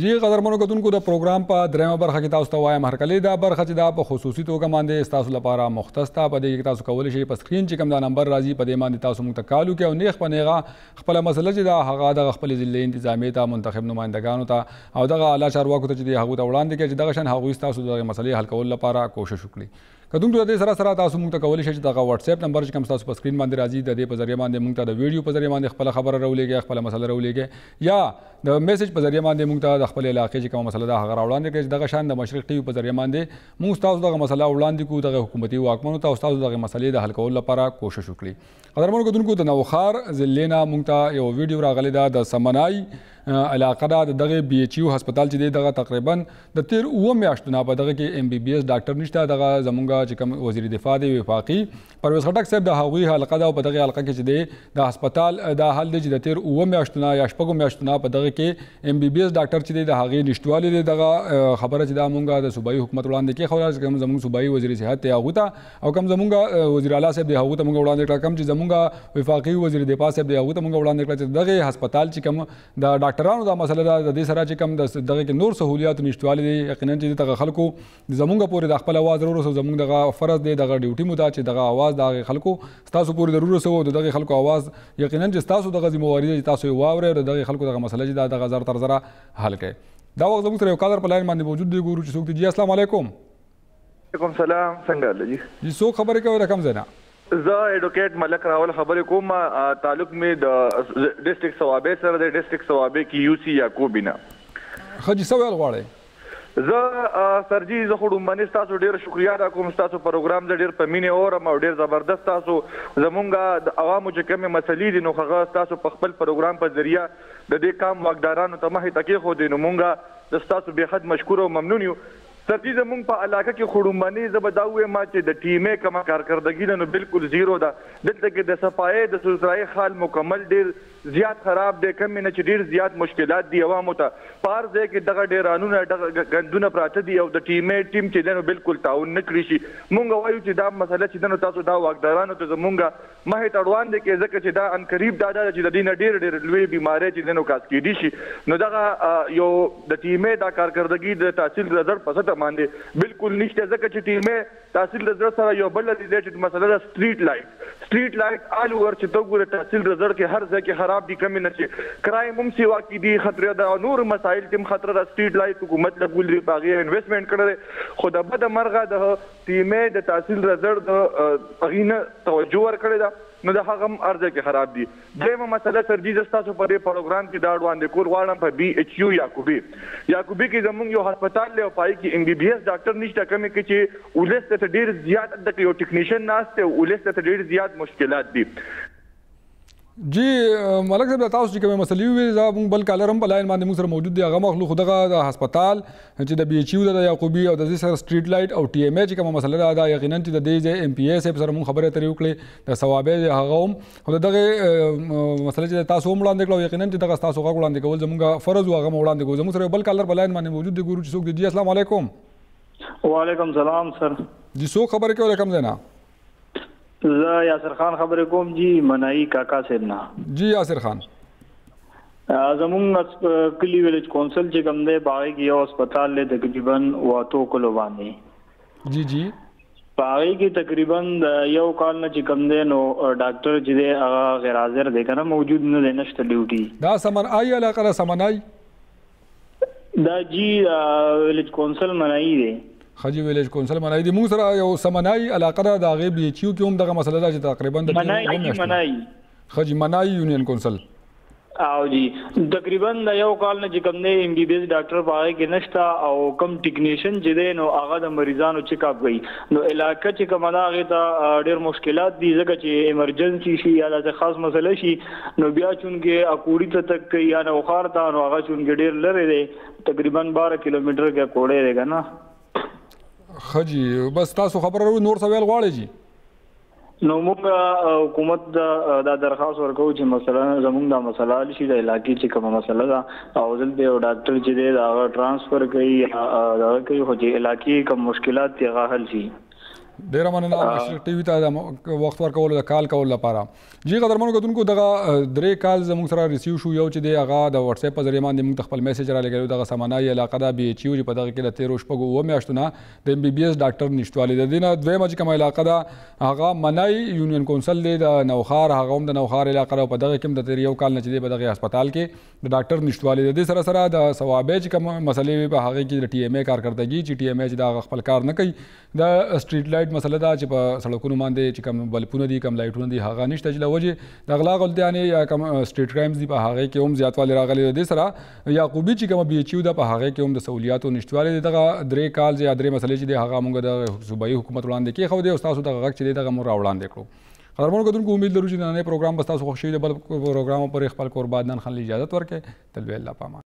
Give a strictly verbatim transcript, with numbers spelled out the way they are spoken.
जी कदर मनोगतुन को द प्रोग्राम पर द्रम बरखा किता उस्तवाय महरकली दा बरखा चिदा पर खसूसी तो कमांदे इस्तासु लपारा मुख्तस्ता पदे कि तासु कवल शे स्क्रीन च कम दा नंबर राजी पदे मान तासु मुतकालू के नेख पनेगा खपल मसले चिदा हगा द खपल जिले इंतजामियता मुंतखब नुमाइंदगानो ता औ द आला चारवा को चिदा हगु ता उड़ान दे के चिदा शन हगु इस्तासु द मसले हल कवल लपारा कोशिश शुक्ली कदम तो दे सरा सरा तासु मुतकवल शे ता व्हाट्सएप नंबर च कम तासु स्क्रीन मान राजी द दे पजरिया मान दे मुंता द वीडियो पजरिया मान दे खपल खबर रवले के खपल मसले रवले के या द मैसेज पजरिया मान दे मुंता د خپل علاقې چې کوم مسله ده هغه راوړاندې کړي چې دغه شان د مشرق ټي وي په ذریعه باندې موږ تاسو دغه مسله وړاندې کوو دغه حکومتي واکمنو ته تاسو دغه مسلې د حل کولو لپاره کوشش وکړي. قدرمنو کتونکو د نوخار ضلع نه موږ ته یو ویډیو راغلی ده د سمنای علاقه ده دغه بی ایچ یو هسپتال چې دی دغه تقریبا د تیر اوه میاشتو نه په دغه کې ایم بی بی ایس ډاکټر نشته. دغه زمونږ چې کوم وزیر دفاع دی وفاقي پرویز خټک صاحب د هغوی حلقه ده او په دغه حلقه کې چې دی د هسپتال دا حل دی چې د تیر اوه میاشتو نه یا شپږو میاشتو نه په دغه کې ایم بی بی ایس ډاکټر چې دی د هغې نشتوالې دی دغه خبره چې دا مونږ د صوبایي حکومت وړاندې کې خو چې کوم زمونږ صوبایي وزیر صحت دی هغو ته او کوم زمونږ وزیر اعلی صاحب دی هغو ته مونږ وړاندې کړه، کوم چې زمونږ وفاقي وزیر دفاع صاحب دی هغو ته مونږ وړاندې کړه چې دغه هسپتال چې کوم د ډاکټرانو دا مسله ده د دې سره چې کوم دغه کې نور سهولیات نشتوالې دی یقینا چې دغه خلکو زمونږ پورې د خپل اواز ورورسو زمونږ دغه فرض دی دغه ډیوټي مو ده چې دغه اواز د هغې خلکو ستاسو پورې ضرور رسو او د دغې خلکو اواز یقینا چې ستاسو دغه ذمواري ده چې تاسو یې واورئ او د دغې خلکو دغه مسله چې دا دغه زر تر زره حلقه دا وخت زموږ سره یو کادر په لاین باندې موجود دی ګورو چې څوک دی. جی السلام علیکم. وعلیکم سلام. څنګه یاله؟ جی جی څوک خبرې کوي؟ رقم زینا زه ایډوکیټ ملک راول خبرې کوم. تعلق مې د ډسټریکټ ثوابې سره د ډسټریکټ ثوابې کې یو سی یعقوبینا خجی سوال غواړې. زه سر جی زه خو ډومبنې تاسو ډیر شکریا دا کوم. تاسو پروګرام ډیر پمینه اورم او ډیر زبردست. تاسو زمونږ د عوامو چې کومه مسلې دي نو هغه تاسو په خپل پروګرام په ذریعہ د دې کام واقدارانو ته مخې تکې خو دې نومونګه د ستاسو بې حد مشکور او ممنون یو. سر جي زمونږ په علاقه کې خوړومبنې زه به دا ووایم چې د ټیمې کمه کارکردګي ده نو بالکل زیرو ده. دلته کې د صفایې د سوزرایي خال مکمل ډېر زیات خراب دی. کمې نه چې ډېر زیات مشکلات دي عوامو ته. په هر ځای کې دغه ډېرانونه دغه ګندونه پراته دي او د ټیمې ټیم چې دی نو بالکل تعاون نه کړی شي. مونږ وایو چې دا مسله چې ده نو تاسو دا واکدارانو ته زمونږ مخې ته وړاندې کې ځکه چې دا انقریب دا ده چې د دې نه ډېر ډېر لوی بیمارۍ چې دی نو کاس کېدی شي. نو دغه یو د ټیمې دا کارکردګي د تحصیل نظر په باندې بالکل نشته. ځکه چې ټیمې تحصیل رزر سره یو بل ریلیټډ مسله ده سټریټ لایټ. سټریټ لایټ آل اوور چې ته ګوره تحصیل رزر کې هر ځای کې خراب دي. کمې نه چې کرایم هم سیوا کې دي خطرې ده او نور مسایل تم خطر ده. سټریټ لایټ حکومت لګول دی په هغې انویسټمنټ کړی دی خو د بده مرغه د ټیمې د تحصیل رزر د هغې نه توجه ورکړې ده نو د هغه هم ارزه کې خراب دي. دویمه مسله سر جي زه ستاسو په دې پروګرام کې دا وړاندې کول غواړم په بي ایچ یو یعقوبي یعقوبي کې زموږ یو هسپتال دی او په هغې کې ایم بي بي ایس ډاکټر نشته. کمې کې چې ولس ته ډېر زیات دلته یو ټیکنیشین ناست دی او ولس ته ډېر زیات مشکلات دي. جی ملک صاحب تاسو چې کومې مسلې وویلې دا مونږ بل کالر هم په لاین باندې مونږ سره موجود دی. هغه مخلوق دغه د هسپتال چې د بي ایچ یو د یعقوبي او د دې سره سټریټ لایټ او ټي ایم ای چې کومه مسله ده دا یقینا چې د دې ځای ایم پی اے صاحب سره مونږ خبرې اترې وکړې. د ثوابې هغه هم خو دغه مسله چې تاسو هم وړاندې کړو یقینا چې دغه تاسو هغه وړاندې کول زمونږ فرض و هغه مو وړاندې کوو. زموږ سره بل کالر په لاین باندې موجود دی ګورو چې څوک دی. جی السلام علیکم. وعلیکم سلام سر. جی څوک خبرې کوي رقم زینا؟ زه یاسر خان خبرې کوم. جی منائی کاکا صاحب نه. جی یاسر خان زمونږ کلي ویلج کونسل چې کوم دی په هغې کې یو هسپتال دی تقریبا واتو کلو باندې. جی جی په هغې کې تقریبا د یو کال نه چې کوم دی نو ډاکټر چې دی هغه غیر حاضر دی که نه موجود نه دی نشته ډیوټي. دا سمنای علاقه ده سمنای دا جی ویلج کونسل منائی دی. خجی ویلج کونسل منای دی. موږ سره یو سمنای علاقه ده د هغې بي ایچ یو کې هم دغه مسله ده چې تقریبا خجی منای یونین کونسل او جی تقریبا د یو کال نه چې کوم دی ایم بي بي ایس ډاکټر په هغې کې نشته او کم ټیکنیشین چې دی نو هغه د مریضانو چیک اپ کوي. نو علاقه چې کومه ده هغې ته ډېر مشکلات دي ځکه چې ایمرجنسي شي یا داسې خاص مسله شي نو بیا چونکې اکوړي ته تک کوي یا نوخار ته نو هغه چونکې ډېر لرې دی تقریبا بارہ کیلومیټر کې اکوړی دی که نه. خجی بس تاسو خبر رو نور سوال غواړئ؟ جی نو موږ حکومت دا درخواست ورکوو چې مثلا زموږ دا مسله حل شي. د علاقې چې کومه مسله ده او دلته یو ډاکټر چې دی د هغه ټرانسفر کوي یا دغه کوي خو چې علاقې کوم مشکلات دي هغه حل شي. डेरा मन टीवी वक्त वर कول کال کول لپاره جی قدرمنو کتونکو دغه درې کال زموږ سره ریسیو شو یو چې د هغه د واتس اپ په ذریعہ باندې موږ خپل میسج را لګیو دغه سامانای علاقه د بی ایچ یو په دغه کې له تیرو شپږو و میاشتونه د ایم بی بی ایس ډاکټر نشټوالې د دینه دوه مج کوم علاقه دا هغه منای یونین کونسل د نوخار هغه هم د نوخار علاقه په دغه کې د تیر یو کال نشي په دغه هسپتال کې د ډاکټر نشټوالې د سره سره د ثوابج کوم مسلې په هغه کې د ټی ایم ای کارکړتګي چې ټی ایم ای د خپل کار نه کوي د سټریټ لایټ مسله دا چې په سړکونو باندې چې کوم بلپونه دي کوم لایټونه دي هغه نشته چې لوجه د غلا غلطیانه یا کوم سټریټ کرایمز دي په هغه کې هم زیاتوالی راغلی دی سره یعقوبی چې کوم بی ایچ یو د په هغه کې هم د سہولیاتو نشټوالی دی دغه درې کال یا درې مسلې چې هغه موږ د صوبایي حکومت وړاندې کې خو دی او تاسو دغه غږ چې دغه مور راوړاندې کړو خبرمنو کوونکو امید لرو چې نن پروګرام بس تاسو خوشاله بل پروګرام پر خپل کور بعد نن خل اجازه ورکړي تلوي الله پامان.